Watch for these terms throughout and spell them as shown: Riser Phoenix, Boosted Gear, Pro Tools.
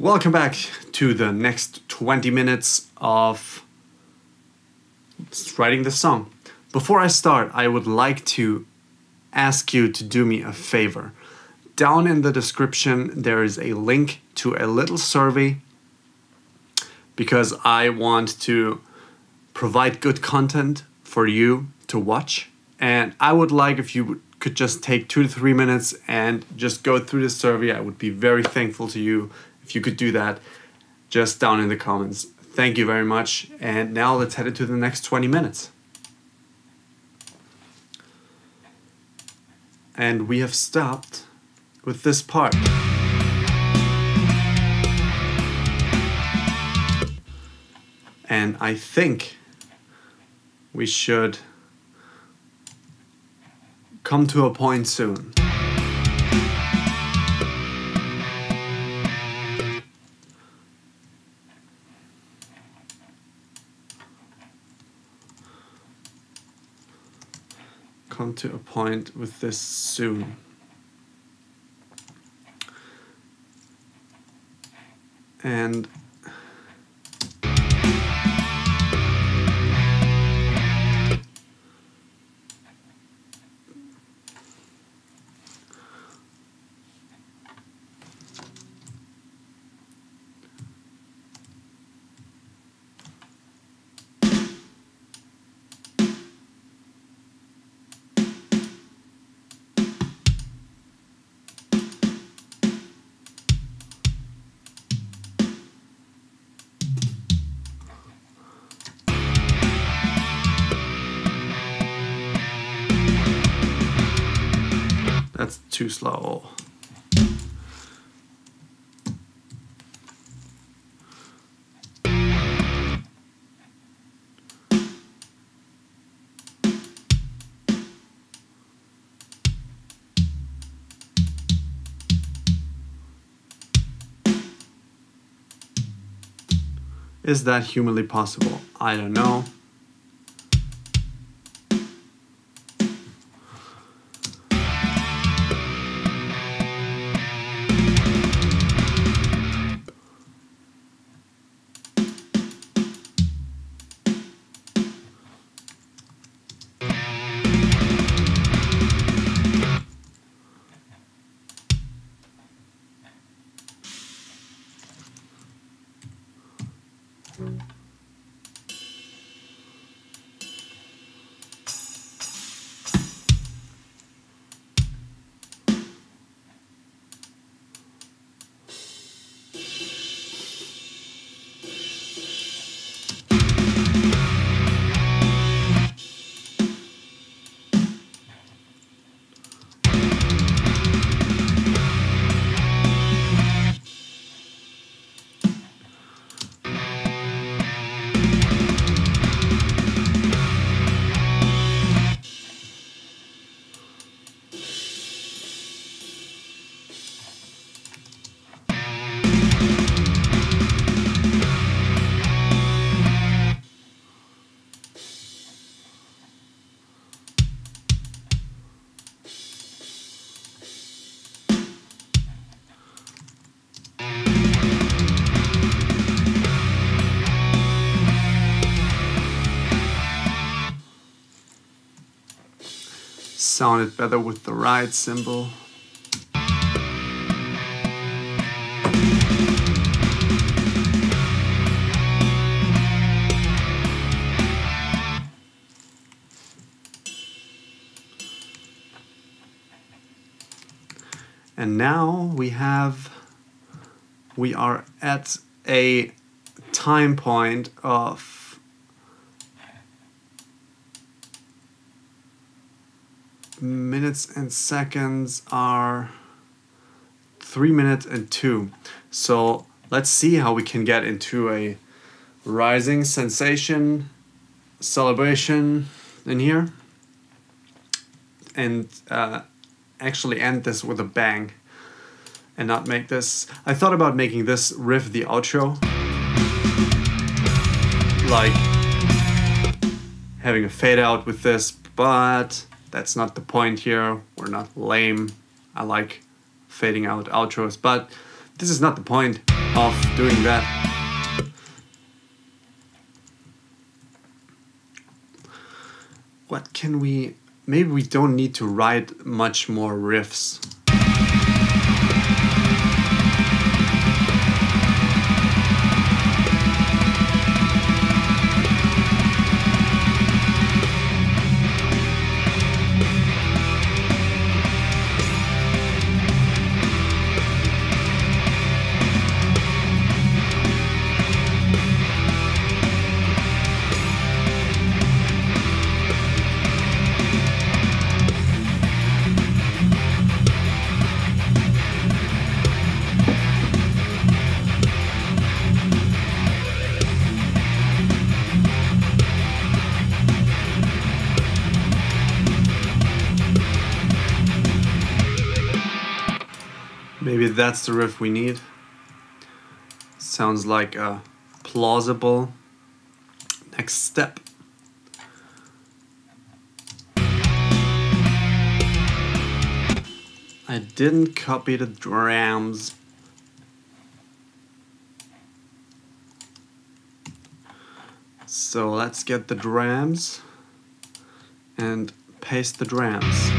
Welcome back to the next 20 minutes of writing this song. Before I start, I would like to ask you to do me a favor. Down in the description, there is a link to a little survey because I want to provide good content for you to watch. And I would like if you could just take 2 to 3 minutes and just go through the survey. I would be very thankful to you if you could do that just down in the comments. Thank you very much. And now let's head into the next 20 minutes. And we have stopped with this part. And I think we should come to a point soon. Come to a point with this soon. And that's too slow. Is that humanly possible? I don't know. Sounded better with the ride cymbal. And now we are at a time point of 2 minutes and seconds are 3 minutes and 2. So let's see how we can get into a rising sensation celebration in here and actually end this with a bang and not make this. I thought about making this riff the outro, like having a fade out with this, but that's not the point here. We're not lame. I like fading out outros, but This is not the point of doing that. What can we, maybe we don't need to write much more riffs. Maybe that's the riff we need. Sounds like a plausible next step. I didn't copy the drums. So let's get the drums and paste the drums.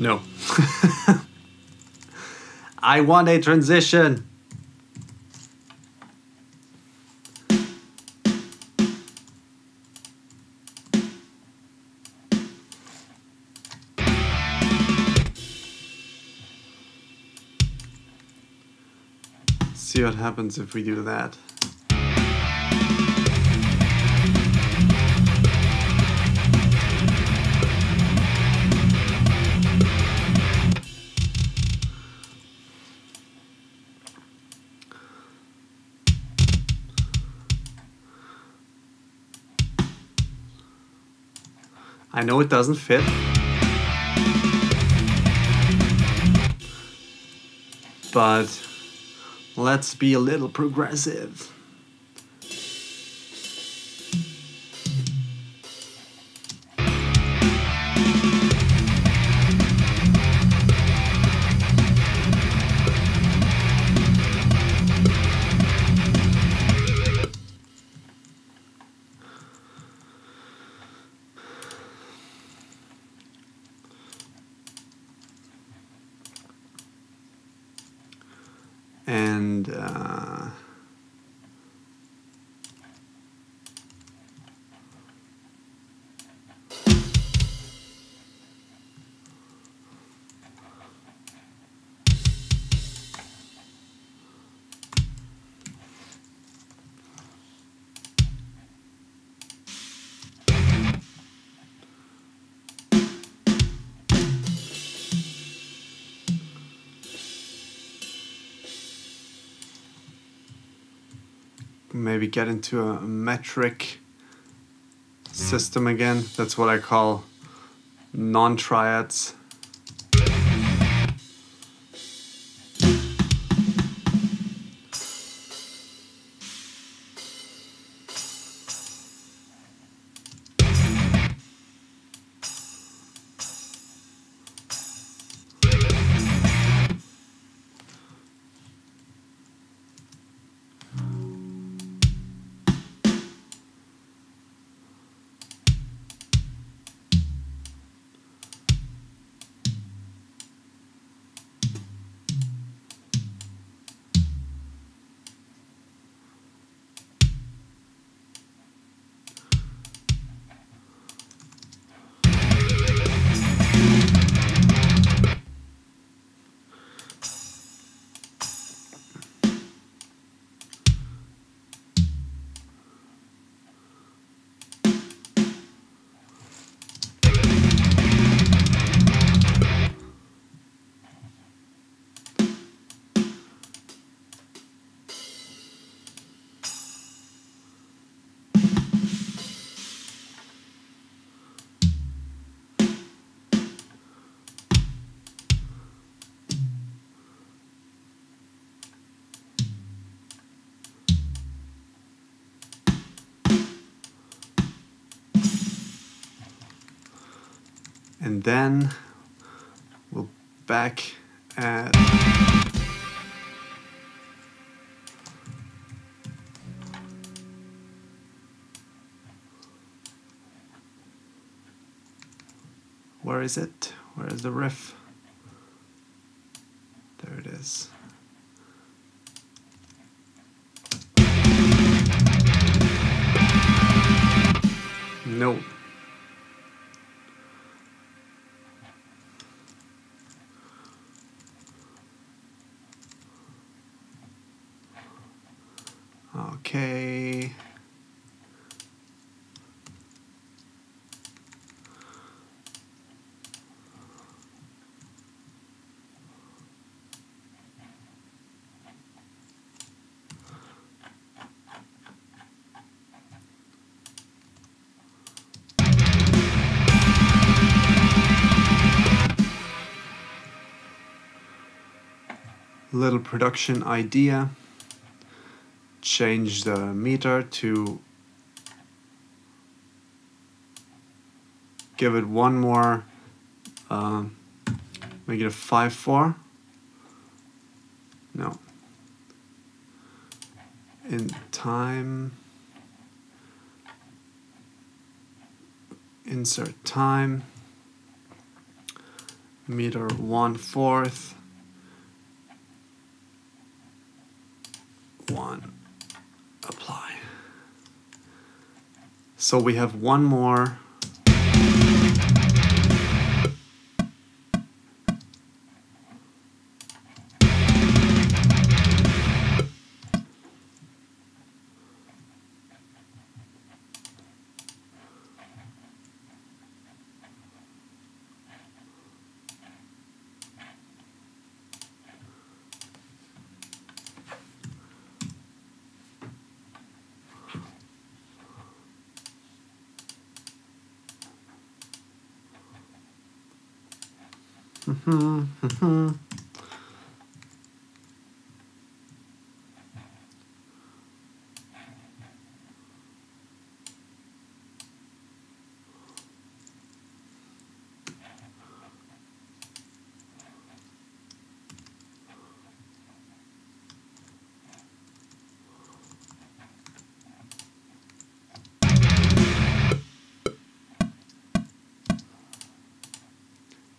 No. I want a transition. See what happens if we do that. I know it doesn't fit. But let's be a little progressive. And maybe get into a metric system again. That's what I call non-triads. and then we'll back add. Where is it? Where is the riff? There it is. No. Okay. Little production idea. Change the meter to give it one more, make it a 5/4. No. In time, insert time, meter 1/4. 1, apply. So we have one more.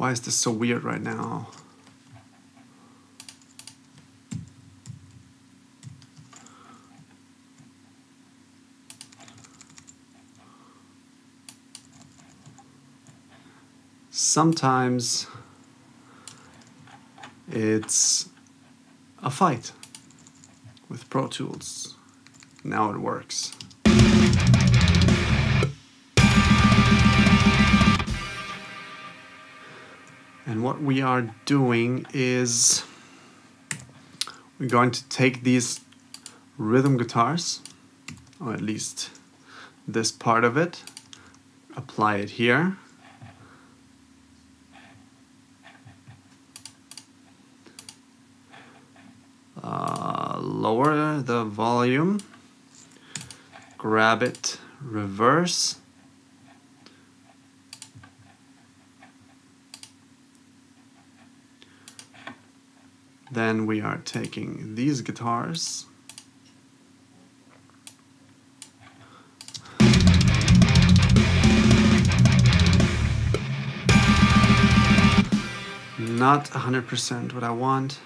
Why is this so weird right now? Sometimes it's a fight with Pro Tools. Now it works. And what we are doing is we're going to take these rhythm guitars, or at least this part of it, apply it here. Lower the volume, grab it, reverse. Then we are taking these guitars. Not 100% what I want.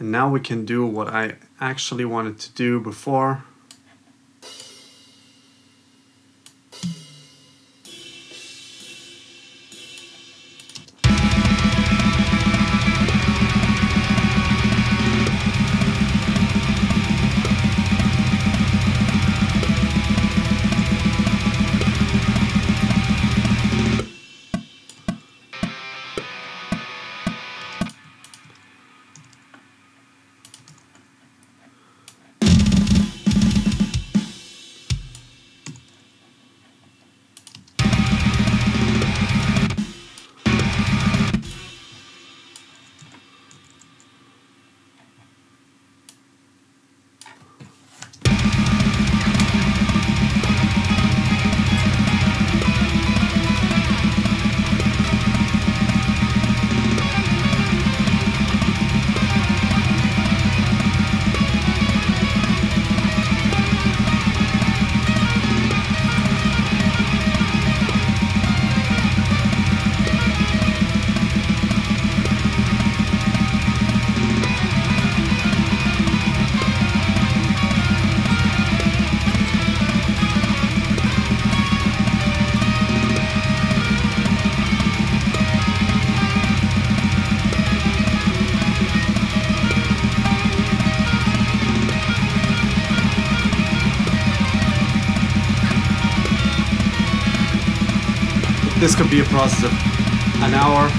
And now we can do what I actually wanted to do before. This could be a process of an hour.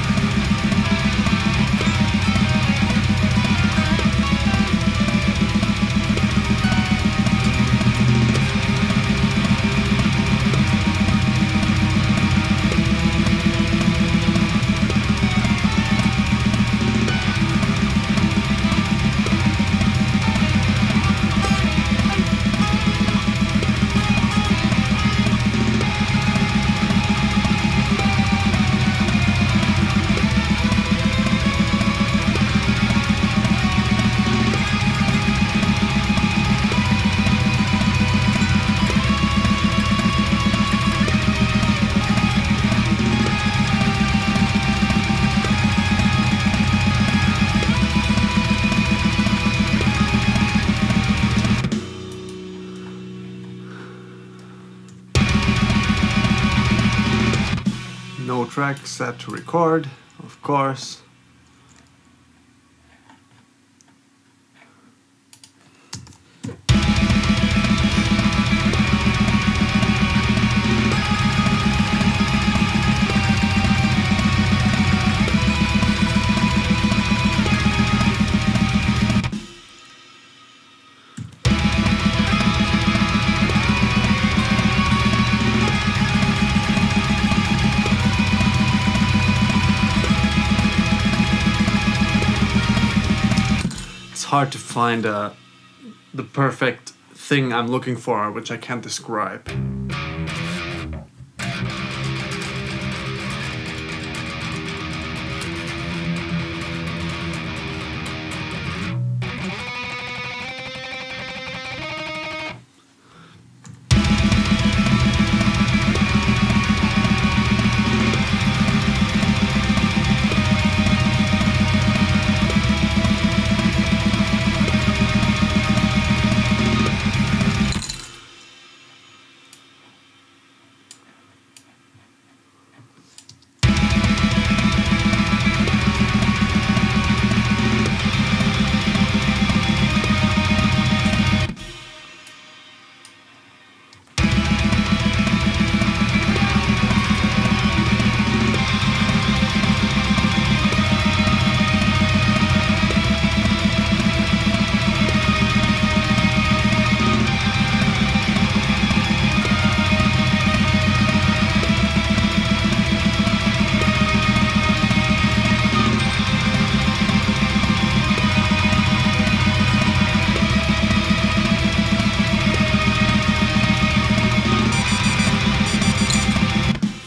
No track set to record, of course. Hard to find the perfect thing I'm looking for, which I can't describe.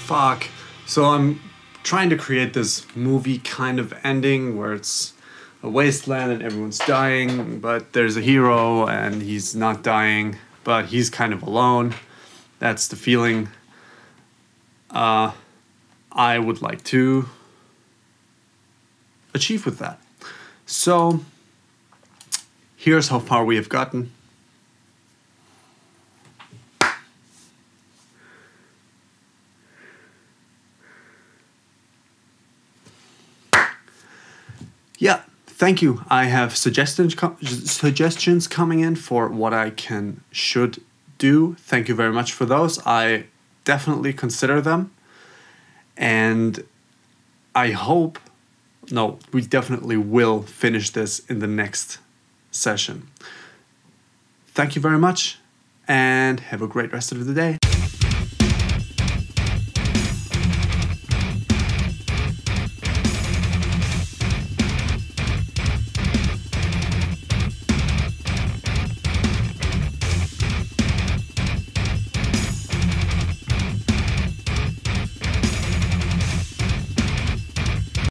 Fuck. So I'm trying to create this movie kind of ending where it's a wasteland and everyone's dying, but there's a hero and he's not dying, but he's kind of alone. That's the feeling I would like to achieve with that. So Here's how far we have gotten. Yeah, thank you. I have suggestions coming in for what I should do. Thank you very much for those. I definitely consider them. And I hope, no, we definitely will finish this in the next session. Thank you very much and have a great rest of the day.